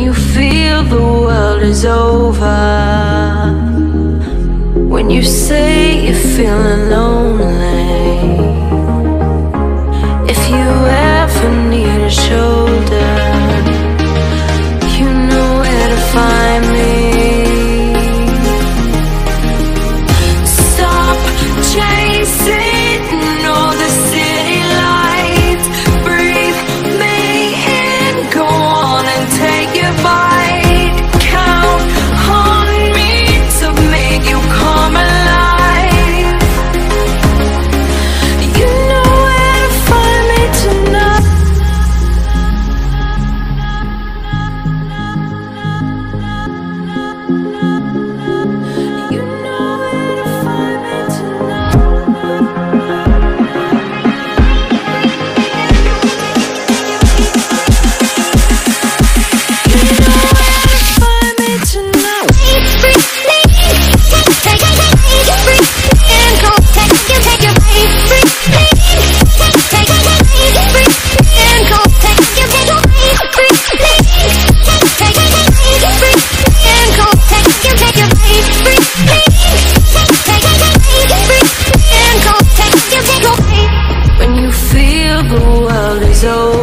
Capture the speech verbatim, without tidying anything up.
you feel the world is over, when you say you're feeling lonely, if you ever need a shoulder, you know where to find me. Stop chasing so